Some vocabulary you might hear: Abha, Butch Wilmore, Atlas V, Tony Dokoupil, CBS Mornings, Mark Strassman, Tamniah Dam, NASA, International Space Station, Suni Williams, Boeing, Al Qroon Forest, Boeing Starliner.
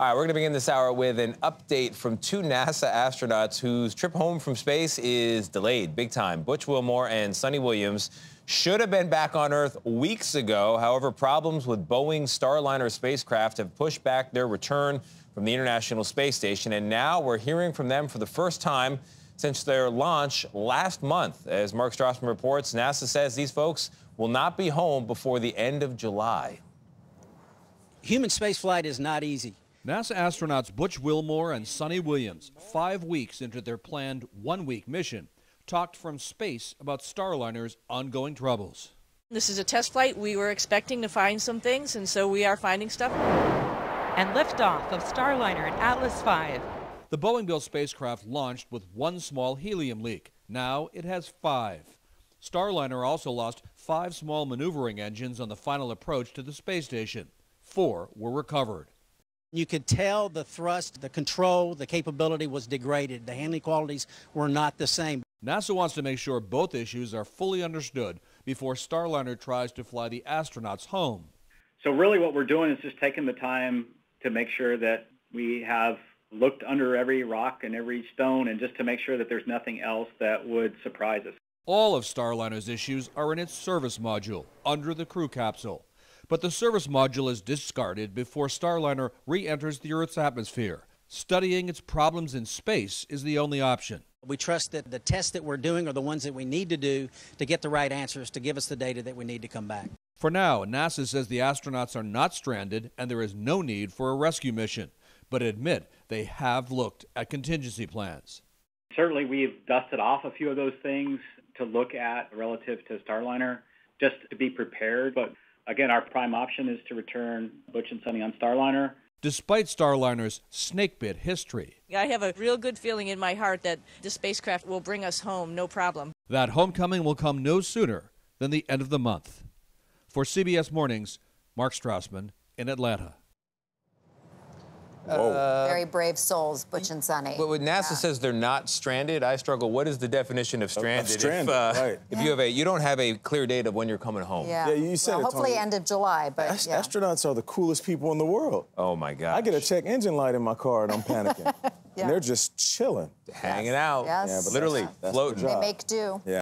All right, we're going to begin this hour with an update from two NASA astronauts whose trip home from space is delayed big time. Butch Wilmore and Suni Williams should have been back on Earth weeks ago. However, problems with Boeing Starliner spacecraft have pushed back their return from the International Space Station. And now we're hearing from them for the first time since their launch last month. As Mark Strassman reports, NASA says these folks will not be home before the end of July. Human spaceflight is not easy. NASA astronauts Butch Wilmore and Suni Williams, 5 weeks into their planned one-week mission, talked from space about Starliner's ongoing troubles. This is a test flight. We were expecting to find some things, and so we are finding stuff. And liftoff of Starliner and Atlas V. The Boeing-built spacecraft launched with one small helium leak. Now it has five. Starliner also lost five small maneuvering engines on the final approach to the space station. Four were recovered. You could tell the thrust, the control, the capability was degraded. The handling qualities were not the same. NASA wants to make sure both issues are fully understood before Starliner tries to fly the astronauts home. So really what we're doing is just taking the time to make sure that we have looked under every rock and every stone and just to make sure that there's nothing else that would surprise us. All of Starliner's issues are in its service module, under the crew capsule. But the service module is discarded before Starliner re-enters the Earth's atmosphere. Studying its problems in space is the only option. We trust that the tests that we're doing are the ones that we need to do to get the right answers to give us the data that we need to come back. For now, NASA says the astronauts are not stranded and there is no need for a rescue mission, but admit they have looked at contingency plans. Certainly we've dusted off a few of those things to look at relative to Starliner, just to be prepared, but again, our prime option is to return Butch and Suni on Starliner. Despite Starliner's snakebit history, I have a real good feeling in my heart that the spacecraft will bring us home, no problem. That homecoming will come no sooner than the end of the month. For CBS Mornings, Mark Strassman in Atlanta. Very brave souls, Butch and Suni. But when NASA says they're not stranded, I struggle. What is the definition of stranded? If you don't have a clear date of when you're coming home. Yeah, you said it, hopefully Tony. End of July. But astronauts are the coolest people in the world. Oh my God! I get a check engine light in my car and I'm panicking. And they're just chilling, hanging out. Yes. Yeah, but literally floating. They make do. Yeah.